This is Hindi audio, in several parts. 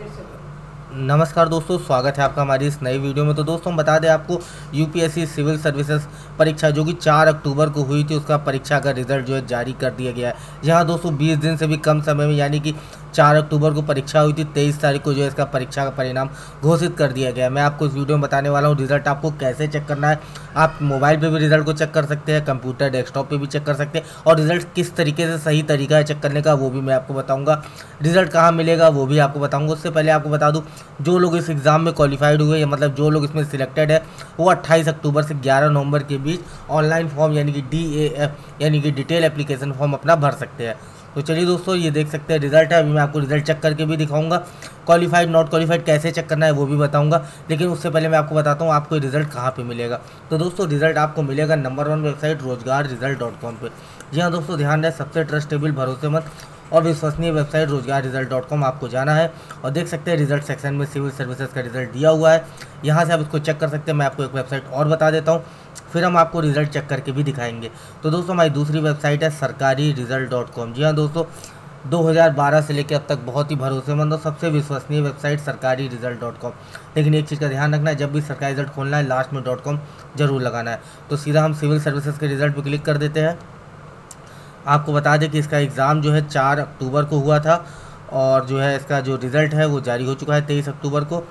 नमस्कार दोस्तों, स्वागत है आपका हमारी इस नई वीडियो में। तो दोस्तों हम बता दें आपको यूपीएससी सिविल सर्विसेज परीक्षा जो कि 4 अक्टूबर को हुई थी, उसका परीक्षा का रिजल्ट जो है जारी कर दिया गया है। यहाँ दोस्तों 20 दिन से भी कम समय में, यानी कि 4 अक्टूबर को परीक्षा हुई थी, 23 तारीख को जो है इसका परीक्षा का परिणाम घोषित कर दिया गया है। मैं आपको इस वीडियो में बताने वाला हूँ रिजल्ट आपको कैसे चेक करना है। आप मोबाइल पे भी रिजल्ट को चेक कर सकते हैं, कंप्यूटर डेस्कटॉप पे भी चेक कर सकते हैं, और रिजल्ट किस तरीके से सही तरीका है चेक करने का वो भी मैं आपको बताऊँगा। रिजल्ट कहाँ मिलेगा वो भी आपको बताऊँगा। उससे पहले आपको बता दूँ जो लोग इस एग्ज़ाम में क्वालिफाइड हुए, मतलब जो लोग इसमें सिलेक्टेड है, वो 28 अक्टूबर से 11 नवंबर के बीच ऑनलाइन फॉर्म यानी कि DAF यानी कि डिटेल एप्लीकेशन फॉर्म अपना भर सकते हैं। तो चलिए दोस्तों, ये देख सकते हैं रिजल्ट है। अभी मैं आपको रिजल्ट चेक करके भी दिखाऊंगा, क्वालिफाइड नॉट क्वालिफाइड कैसे चेक करना है वो भी बताऊंगा। लेकिन उससे पहले मैं आपको बताता हूँ आपको रिजल्ट कहाँ पे मिलेगा। तो दोस्तों रिजल्ट आपको मिलेगा नंबर 1 वेबसाइट RojgarResult.com पर। जी हाँ दोस्तों, ध्यान रहे, सबसे ट्रस्टेबल, भरोसेमंद और विश्वसनीय वेबसाइट RojgarResult.com आपको जाना है। और देख सकते हैं रिजल्ट सेक्शन में सिविल सर्विसेज का रिजल्ट दिया हुआ है, यहाँ से आप इसको चेक कर सकते हैं। मैं आपको एक वेबसाइट और बता देता हूँ, फिर हम आपको रिजल्ट चेक करके भी दिखाएंगे। तो दोस्तों हमारी दूसरी वेबसाइट है SarkariResult.com। जी हाँ दोस्तों, 2012 से लेकर अब तक बहुत ही भरोसेमंद और सबसे विश्वसनीय वेबसाइट SarkariResult.com। लेकिन एक चीज़ का ध्यान रखना है, जब भी सरकारी रिजल्ट खोलना है लास्ट में .com जरूर लगाना है। तो सीधा हम सिविल सर्विसेज के रिजल्ट पर क्लिक कर देते हैं। आपको बता दें कि इसका एग्ज़ाम जो है 4 अक्टूबर को हुआ था, और जो है इसका जो रिज़ल्ट है वो जारी हो चुका है 23 अक्टूबर को।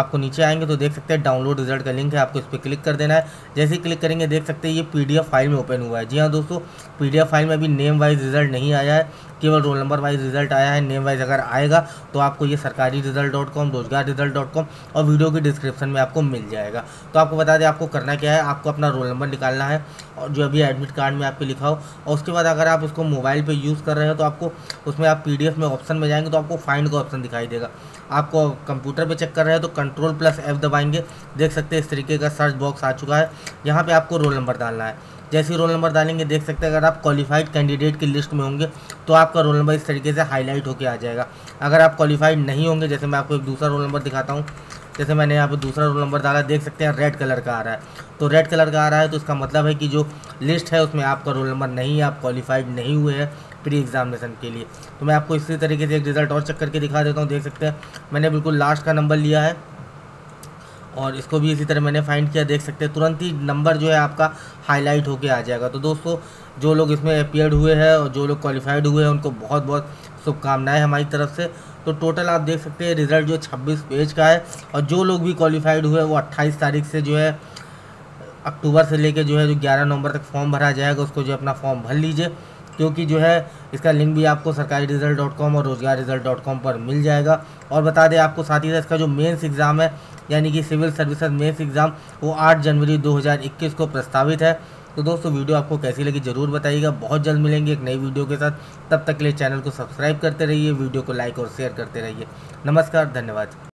आपको नीचे आएंगे तो देख सकते हैं डाउनलोड रिजल्ट का लिंक है, आपको इस पर क्लिक कर देना है। जैसे ही क्लिक करेंगे देख सकते हैं ये PDF फाइल में ओपन हुआ है। जी हाँ दोस्तों, PDF फाइल में अभी नेम वाइज रिजल्ट नहीं आया है, केवल रोल नंबर वाइज रिजल्ट आया है। नेम वाइज अगर आएगा तो आपको ये SarkariResult.com, RojgarResult.com और वीडियो की डिस्क्रिप्शन में आपको मिल जाएगा। तो आपको बता दें आपको करना क्या है, आपको अपना रोल नंबर निकालना है और जो अभी एडमिट कार्ड में आपके लिखा हो, और उसके बाद अगर आप उसको मोबाइल पर यूज़ कर रहे हो तो आपको उसमें आप PDF में ऑप्शन में जाएंगे तो आपको फाइंड का ऑप्शन दिखाई देगा। आपको कंप्यूटर पर चेक कर रहे हो तो Ctrl+F दबाएंगे। देख सकते हैं इस तरीके का सर्च बॉक्स आ चुका है, यहाँ पे आपको रोल नंबर डालना है। जैसे ही रोल नंबर डालेंगे देख सकते हैं अगर आप क्वालिफाइड कैंडिडेट की लिस्ट में होंगे तो आपका रोल नंबर इस तरीके से हाईलाइट होकर आ जाएगा। अगर आप क्वालिफाइड नहीं होंगे, जैसे मैं आपको एक दूसरा रोल नंबर दिखाता हूँ, जैसे मैंने यहाँ पर दूसरा रोल नंबर डाला, देख सकते हैं रेड कलर का आ रहा है। तो रेड कलर का आ रहा है तो इसका मतलब है कि जो लिस्ट है उसमें आपका रोल नंबर नहीं है, आप क्वालिफाइड नहीं हुए हैं प्री एग्जामिनेशन के लिए। तो मैं आपको इसी तरीके से एक रिज़ल्ट और चेक करके दिखा देता हूँ। देख सकते हैं मैंने बिल्कुल लास्ट का नंबर लिया है और इसको भी इसी तरह मैंने फाइंड किया। देख सकते हैं तुरंत ही नंबर जो है आपका हाईलाइट होके आ जाएगा। तो दोस्तों जो लोग इसमें अपीयर्ड हुए हैं और जो लोग क्वालिफाइड हुए हैं उनको बहुत बहुत शुभकामनाएं हमारी तरफ से। तो टोटल आप देख सकते हैं रिज़ल्ट जो 26 पेज का है, और जो लोग भी क्वालिफाइड हुए वो 28 तारीख से जो है अक्टूबर से लेकर जो है 11 नवंबर तक फॉर्म भरा जाएगा। उसको जो अपना फॉर्म भर लीजिए, क्योंकि जो है इसका लिंक भी आपको SarkariResult.com और RojgarResult.com पर मिल जाएगा। और बता दें आपको साथ ही इसका जो मेंस एग्ज़ाम है यानी कि सिविल सर्विसेज मेंस एग्ज़ाम, वो 8 जनवरी 2021 को प्रस्तावित है। तो दोस्तों वीडियो आपको कैसी लगी ज़रूर बताइएगा। बहुत जल्द मिलेंगे एक नई वीडियो के साथ, तब तक के लिए चैनल को सब्सक्राइब करते रहिए, वीडियो को लाइक और शेयर करते रहिए। नमस्कार, धन्यवाद।